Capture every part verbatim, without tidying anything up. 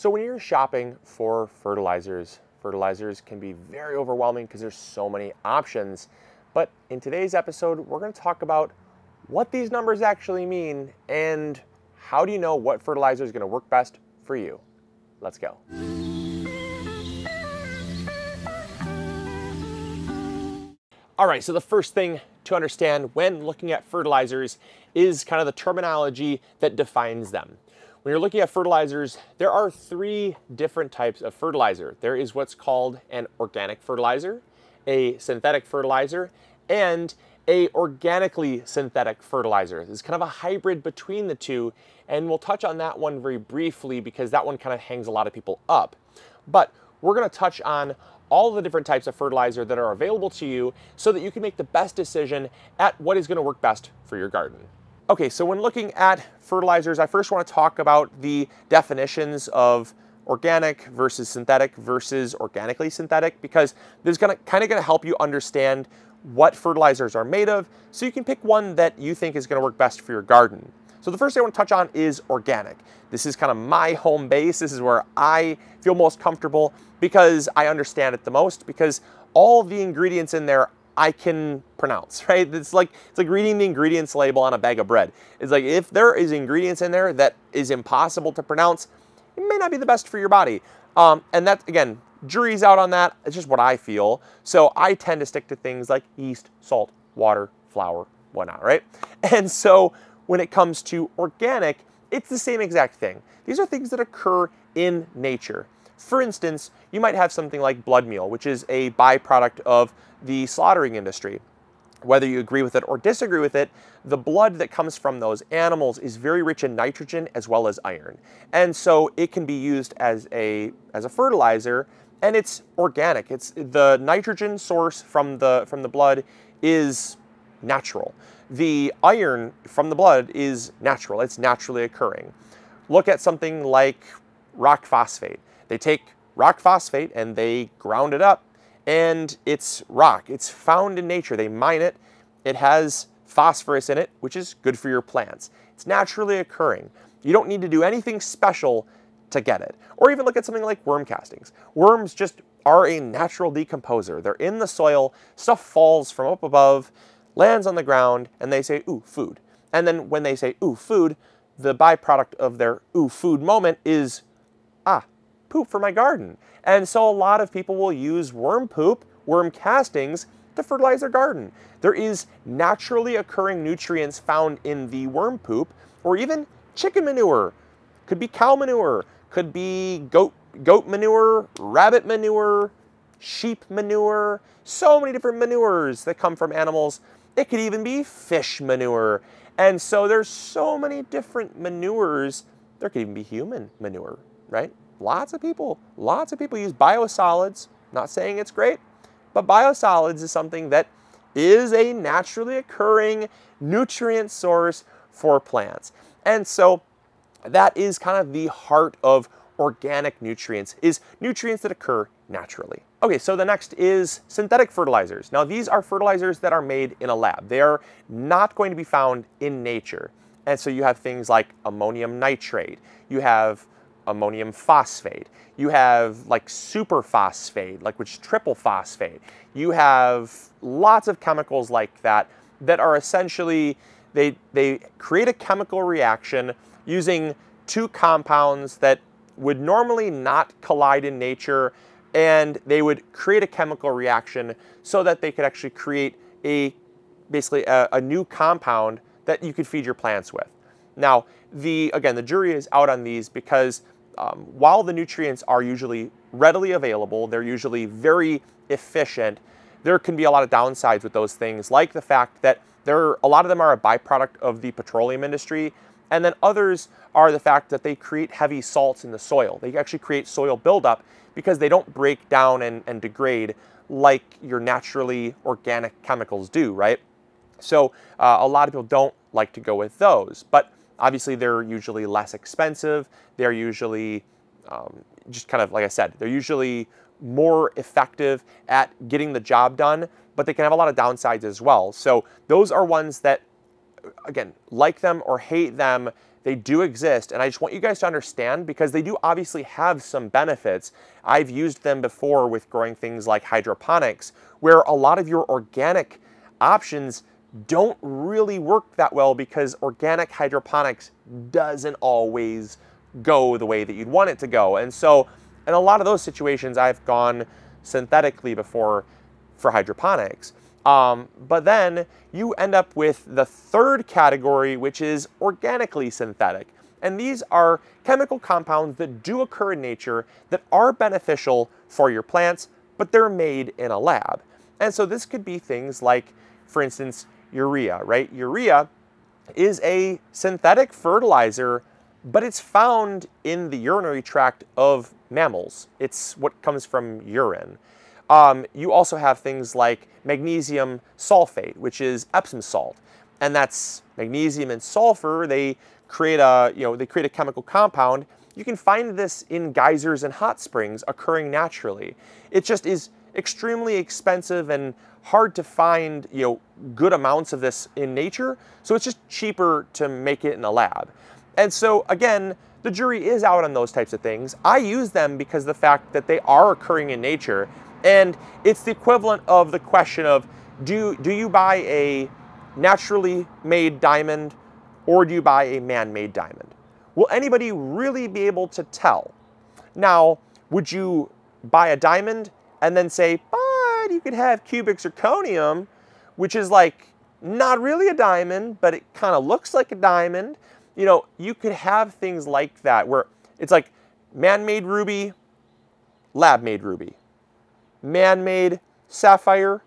So when you're shopping for fertilizers, fertilizers can be very overwhelming because there's so many options. But in today's episode, we're going to talk about what these numbers actually mean and how do you know what fertilizer is going to work best for you. Let's go. All right, so the first thing to understand when looking at fertilizers is kind of the terminology that defines them. When you're looking at fertilizers, there are three different types of fertilizer. There is what's called an organic fertilizer, a synthetic fertilizer, and a organically synthetic fertilizer. It's kind of a hybrid between the two, and we'll touch on that one very briefly because that one kind of hangs a lot of people up. But we're gonna touch on all the different types of fertilizer that are available to you so that you can make the best decision at what is gonna work best for your garden. Okay, so when looking at fertilizers, I first want to talk about the definitions of organic versus synthetic versus organically synthetic, because this is gonna, kind of going to help you understand what fertilizers are made of so you can pick one that you think is going to work best for your garden. So the first thing I want to touch on is organic. This is kind of my home base. This is where I feel most comfortable because I understand it the most, because all the ingredients in there I can pronounce, right? It's like, it's like reading the ingredients label on a bag of bread. It's like, if there is ingredients in there that is impossible to pronounce, it may not be the best for your body. Um, and that, again, jury's out on that. It's just what I feel. So I tend to stick to things like yeast, salt, water, flour, whatnot, right? And so when it comes to organic, it's the same exact thing. These are things that occur in nature. For instance, you might have something like blood meal, which is a byproduct of the slaughtering industry. Whether you agree with it or disagree with it, the blood that comes from those animals is very rich in nitrogen as well as iron. And so it can be used as a, as a fertilizer, and it's organic. It's the nitrogen source from the, from the blood is natural. The iron from the blood is natural. It's naturally occurring. Look at something like rock phosphate. They take rock phosphate and they ground it up, and it's rock. It's found in nature. They mine it. It has phosphorus in it, which is good for your plants. It's naturally occurring. You don't need to do anything special to get it. Or even look at something like worm castings. Worms just are a natural decomposer. They're in the soil. Stuff falls from up above, lands on the ground, and they say, ooh, food. And then when they say, ooh, food, the byproduct of their ooh, food moment is, ah, poop for my garden. And so a lot of people will use worm poop, worm castings, to fertilize their garden. There is naturally occurring nutrients found in the worm poop, or even chicken manure. Could be cow manure, could be goat, goat manure, rabbit manure, sheep manure, so many different manures that come from animals. It could even be fish manure. And so there's so many different manures. There could even be human manure, right? Lots of people, lots of people use biosolids. Not saying it's great, but biosolids is something that is a naturally occurring nutrient source for plants. And so that is kind of the heart of organic nutrients, is nutrients that occur naturally. Okay, so the next is synthetic fertilizers. Now these are fertilizers that are made in a lab. They are not going to be found in nature. And so you have things like ammonium nitrate. You have ammonium phosphate. You have like super phosphate, like which is triple phosphate. You have lots of chemicals like that that are essentially, they, they create a chemical reaction using two compounds that would normally not collide in nature, and they would create a chemical reaction so that they could actually create a, basically a, a new compound that you could feed your plants with. Now, the, again, the jury is out on these because Um, while the nutrients are usually readily available, they're usually very efficient, there can be a lot of downsides with those things, like the fact that there, a lot of them are a byproduct of the petroleum industry, and then others are the fact that they create heavy salts in the soil. They actually create soil buildup because they don't break down and, and degrade like your naturally organic chemicals do, right? So uh, a lot of people don't like to go with those, but obviously, they're usually less expensive. They're usually um, just kind of, like I said, they're usually more effective at getting the job done, but they can have a lot of downsides as well. So those are ones that, again, like them or hate them, They do exist, and I just want you guys to understand because they do obviously have some benefits. I've used them before with growing things like hydroponics, where a lot of your organic options don't really work that well because organic hydroponics doesn't always go the way that you'd want it to go. And so in a lot of those situations, I've gone synthetically before for hydroponics. Um, but then you end up with the third category, which is organically synthetic. And these are chemical compounds that do occur in nature that are beneficial for your plants, but they're made in a lab. And so this could be things like, for instance, urea, right? Urea is a synthetic fertilizer, but it's found in the urinary tract of mammals. It's what comes from urine. Um, you also have things like magnesium sulfate, which is Epsom salt, and that's magnesium and sulfur. They create a, you know, they create a chemical compound. You can find this in geysers and hot springs occurring naturally. It just is extremely expensive and hard to find, you know, good amounts of this in nature. So it's just cheaper to make it in a lab. And so again, the jury is out on those types of things. I use them because of the fact that they are occurring in nature. And it's the equivalent of the question of, do, do you buy a naturally made diamond or do you buy a man-made diamond? Will anybody really be able to tell? Now, would you buy a diamond and then say, but you could have cubic zirconium, which is like not really a diamond, but it kind of looks like a diamond. You know, you could have things like that where it's like man-made ruby, lab-made ruby. Man-made sapphire,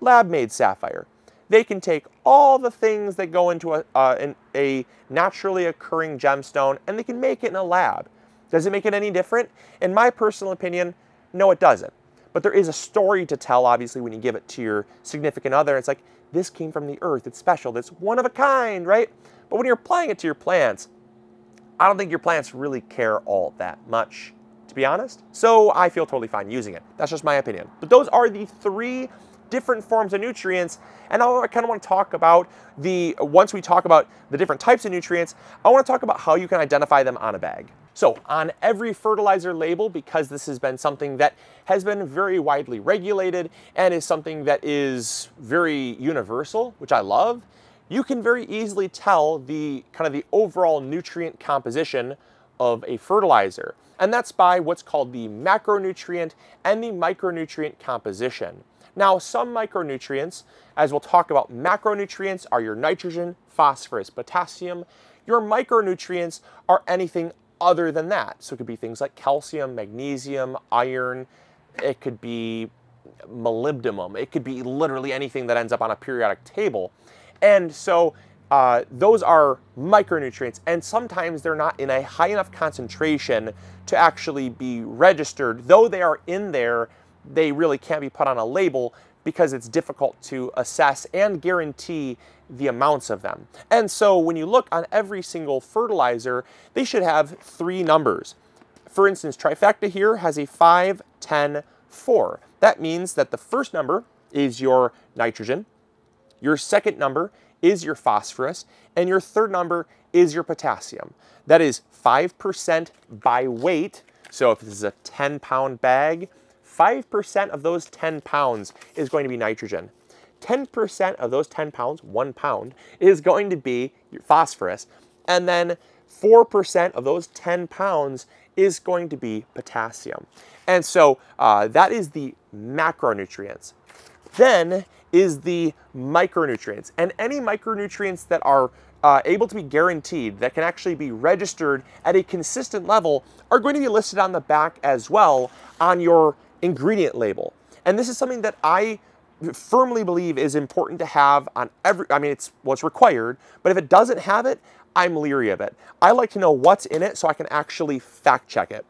lab-made sapphire. They can take all the things that go into a, uh, an, a naturally occurring gemstone and they can make it in a lab. Does it make it any different? In my personal opinion, no, it doesn't. But there is a story to tell, obviously, when you give it to your significant other. It's like, this came from the earth, it's special, it's one of a kind, right? But when you're applying it to your plants, I don't think your plants really care all that much, to be honest. So I feel totally fine using it. That's just my opinion. But those are the three different forms of nutrients. And I kind of want to talk about the, once we talk about the different types of nutrients, I want to talk about how you can identify them on a bag. So on every fertilizer label, because this has been something that has been very widely regulated and is something that is very universal, which I love, you can very easily tell the kind of the overall nutrient composition of a fertilizer. And that's by what's called the macronutrient and the micronutrient composition. Now, some micronutrients, as we'll talk about, macronutrients are your nitrogen, phosphorus, potassium. Your micronutrients are anything other than that. So it could be things like calcium, magnesium, iron. It could be molybdenum. It could be literally anything that ends up on a periodic table. And so Uh, those are micronutrients, and sometimes they're not in a high enough concentration to actually be registered. Though they are in there, they really can't be put on a label because it's difficult to assess and guarantee the amounts of them. And so when you look on every single fertilizer, they should have three numbers. For instance, Trifecta here has a five, ten, four. That means that the first number is your nitrogen, your second number is your phosphorus, and your third number is your potassium. That is five percent by weight. So if this is a ten pound bag, five percent of those ten pounds is going to be nitrogen. ten percent of those ten pounds, one pound, is going to be your phosphorus. And then four percent of those ten pounds is going to be potassium. And so uh, that is the macronutrients. Then is the micronutrients, and any micronutrients that are uh, able to be guaranteed, that can actually be registered at a consistent level, are going to be listed on the back as well on your ingredient label. And this is something that I firmly believe is important to have on every, I mean, it's what's required, but if it doesn't have it, I'm leery of it. I like to know what's in it so I can actually fact check it.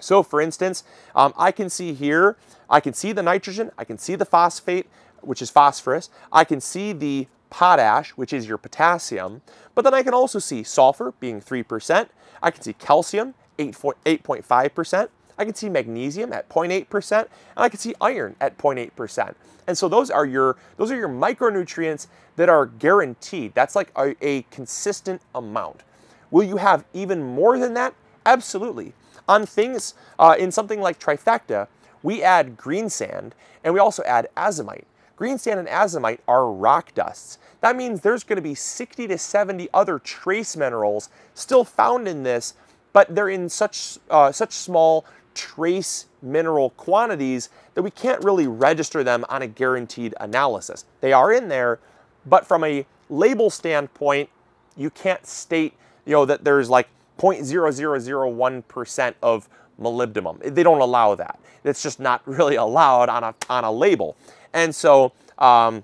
So for instance, um, I can see here, I can see the nitrogen, I can see the phosphate, which is phosphorus, I can see the potash, which is your potassium, but then I can also see sulfur being three percent, I can see calcium, eight point five percent, I can see magnesium at zero point eight percent, and I can see iron at zero point eight percent. And so those are your, those are your micronutrients that are guaranteed. That's like a, a consistent amount. Will you have even more than that? Absolutely. On things, uh, in something like Trifecta, we add green sand and we also add azomite. Green sand and azomite are rock dusts. That means there's going to be sixty to seventy other trace minerals still found in this, but they're in such, uh, such small trace mineral quantities that we can't really register them on a guaranteed analysis. They are in there, but from a label standpoint, you can't state, you know, that there's like zero point zero zero zero one percent of molybdenum. They don't allow that. It's just not really allowed on a, on a label. And so um,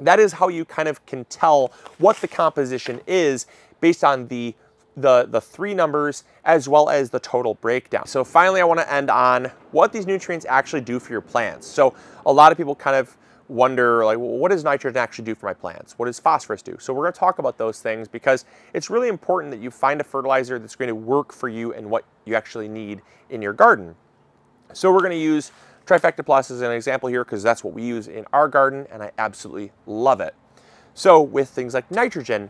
that is how you kind of can tell what the composition is based on the The, the three numbers, as well as the total breakdown. So finally, I want to end on what these nutrients actually do for your plants. So a lot of people kind of wonder, like, well, what does nitrogen actually do for my plants? What does phosphorus do? So we're going to talk about those things because it's really important that you find a fertilizer that's going to work for you and what you actually need in your garden. So we're going to use Trifecta Plus as an example here because that's what we use in our garden and I absolutely love it. So with things like nitrogen,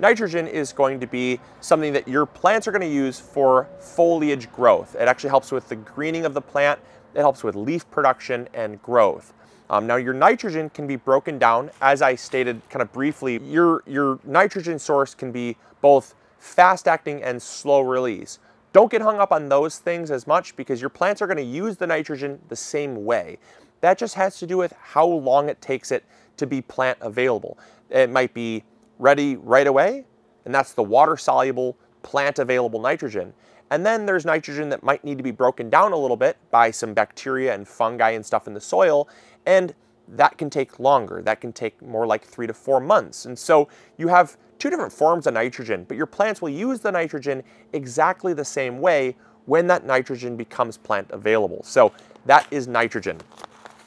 Nitrogen is going to be something that your plants are going to use for foliage growth. It actually helps with the greening of the plant. It helps with leaf production and growth. Um, now your nitrogen can be broken down, as I stated kind of briefly, your, your nitrogen source can be both fast acting and slow release. Don't get hung up on those things as much because your plants are going to use the nitrogen the same way. That just has to do with how long it takes it to be plant available. It might be ready right away, and that's the water-soluble, plant-available nitrogen. And then there's nitrogen that might need to be broken down a little bit by some bacteria and fungi and stuff in the soil, and that can take longer. That can take more like three to four months. And so you have two different forms of nitrogen, but your plants will use the nitrogen exactly the same way when that nitrogen becomes plant available. So that is nitrogen.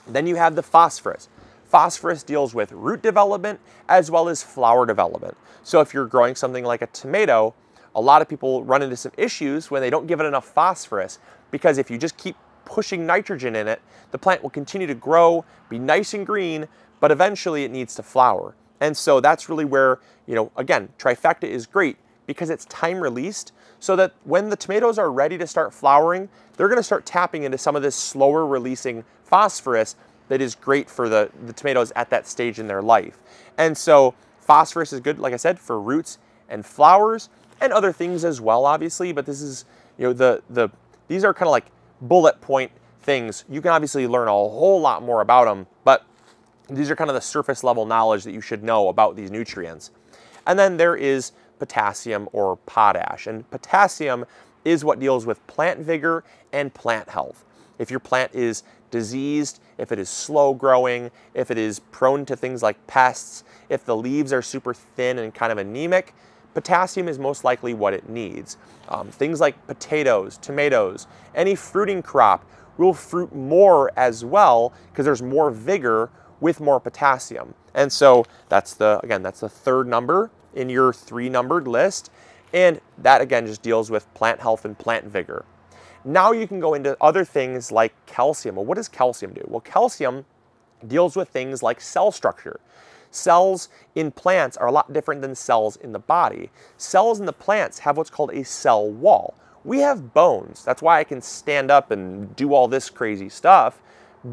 Then you have the phosphorus. Phosphorus deals with root development as well as flower development. So if you're growing something like a tomato, a lot of people run into some issues when they don't give it enough phosphorus because if you just keep pushing nitrogen in it, the plant will continue to grow, be nice and green, but eventually it needs to flower. And so that's really where, you know, again, Trifecta is great because it's time released so that when the tomatoes are ready to start flowering, they're going to start tapping into some of this slower releasing phosphorus that is great for the, the tomatoes at that stage in their life. And so phosphorus is good, like I said, for roots and flowers and other things as well, obviously, but this is, you know, the, the these are kind of like bullet point things. You can obviously learn a whole lot more about them, but these are kind of the surface level knowledge that you should know about these nutrients. And then there is potassium or potash, and potassium is what deals with plant vigor and plant health. If your plant is diseased, if it is slow growing, if it is prone to things like pests, if the leaves are super thin and kind of anemic, potassium is most likely what it needs. Um, things like potatoes, tomatoes, any fruiting crop will fruit more as well because there's more vigor with more potassium. And so that's the, again, that's the third number in your three numbered list. And that again just deals with plant health and plant vigor. Now you can go into other things like calcium. Well, what does calcium do? Well, calcium deals with things like cell structure. Cells in plants are a lot different than cells in the body. Cells in the plants have what's called a cell wall. We have bones. That's why I can stand up and do all this crazy stuff,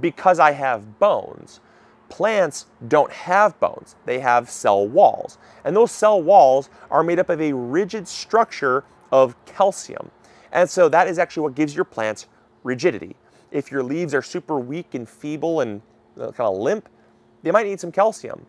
because I have bones. Plants don't have bones. They have cell walls. And those cell walls are made up of a rigid structure of calcium. And so that is actually what gives your plants rigidity. If your leaves are super weak and feeble and kind of limp, they might need some calcium.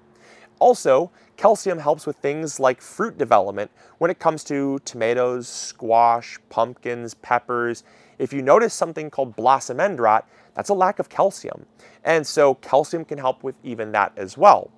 Also, calcium helps with things like fruit development when it comes to tomatoes, squash, pumpkins, peppers. If you notice something called blossom end rot, that's a lack of calcium. And so calcium can help with even that as well.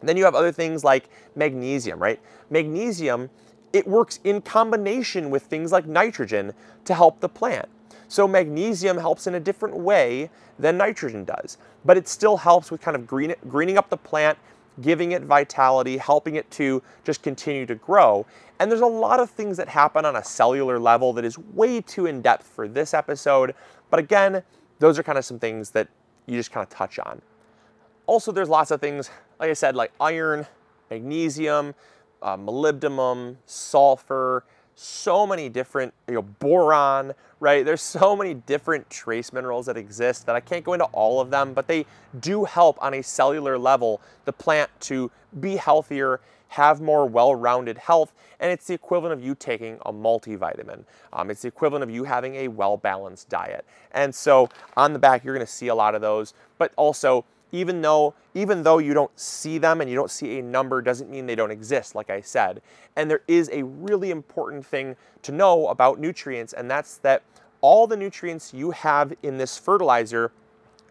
And then you have other things like magnesium, right? Magnesium, it works in combination with things like nitrogen to help the plant. So magnesium helps in a different way than nitrogen does, but it still helps with kind of green, greening up the plant, giving it vitality, helping it to just continue to grow. And there's a lot of things that happen on a cellular level that is way too in-depth for this episode. But again, those are kind of some things that you just kind of touch on. Also, there's lots of things, like I said, like iron, magnesium, Uh, molybdenum, sulfur, so many different, you know, boron, right? There's so many different trace minerals that exist that I can't go into all of them, but they do help on a cellular level the plant to be healthier, have more well-rounded health, and it's the equivalent of you taking a multivitamin. Um, it's the equivalent of you having a well-balanced diet. And so on the back, you're gonna see a lot of those, but also even though, even though you don't see them and you don't see a number doesn't mean they don't exist, like I said. And there is a really important thing to know about nutrients, and that's that all the nutrients you have in this fertilizer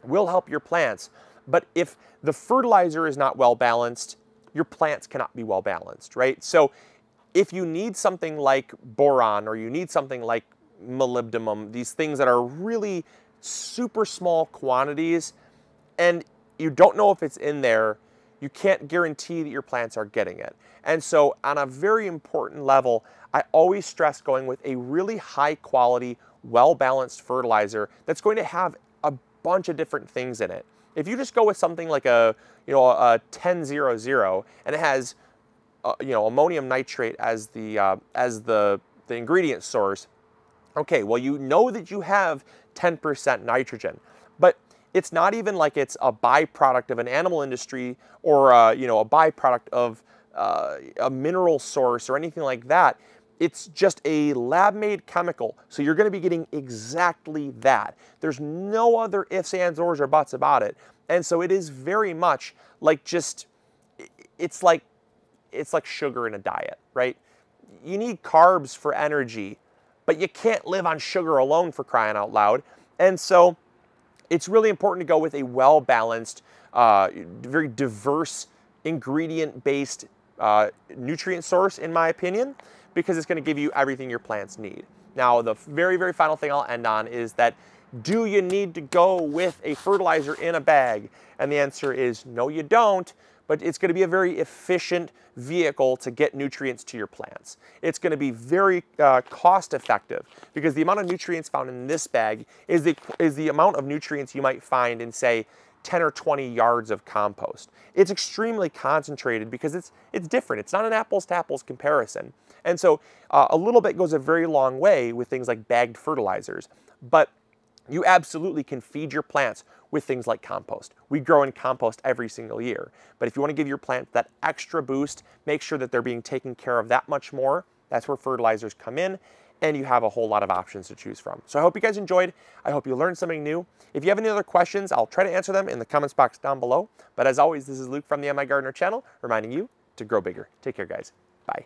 will help your plants. But if the fertilizer is not well-balanced, your plants cannot be well balanced, right? So if you need something like boron or you need something like molybdenum, these things that are really super small quantities, and you don't know if it's in there, you can't guarantee that your plants are getting it. And so on a very important level, I always stress going with a really high quality, well-balanced fertilizer that's going to have a bunch of different things in it. If you just go with something like a, you know, a ten zero zero and it has, uh, you know, ammonium nitrate as the uh, as the the ingredient source, okay, well, you know that you have ten percent nitrogen, but it's not even like it's a byproduct of an animal industry or uh, you know, a byproduct of uh, a mineral source or anything like that. It's just a lab-made chemical, so you're going to be getting exactly that. There's no other ifs, ands, ors, or buts about it, and so it is very much like just, it's like, it's like sugar in a diet, right? You need carbs for energy, but you can't live on sugar alone, for crying out loud. And so it's really important to go with a well-balanced, uh, very diverse ingredient-based uh, nutrient source, in my opinion, because it's going to give you everything your plants need. Now, the very, very final thing I'll end on is that, do you need to go with a fertilizer in a bag? And the answer is no, you don't, but it's going to be a very efficient vehicle to get nutrients to your plants. It's going to be very uh, cost effective, because the amount of nutrients found in this bag is the, is the amount of nutrients you might find in, say, ten or twenty yards of compost. It's extremely concentrated because it's it's different. It's not an apples to apples comparison. And so uh, a little bit goes a very long way with things like bagged fertilizers, but you absolutely can feed your plants with things like compost. We grow in compost every single year, but if you want to give your plant that extra boost, make sure that they're being taken care of that much more. That's where fertilizers come in, and you have a whole lot of options to choose from. So I hope you guys enjoyed. I hope you learned something new. If you have any other questions, I'll try to answer them in the comments box down below. But as always, this is Luke from the MIgardener channel, reminding you to grow bigger. Take care, guys. Bye.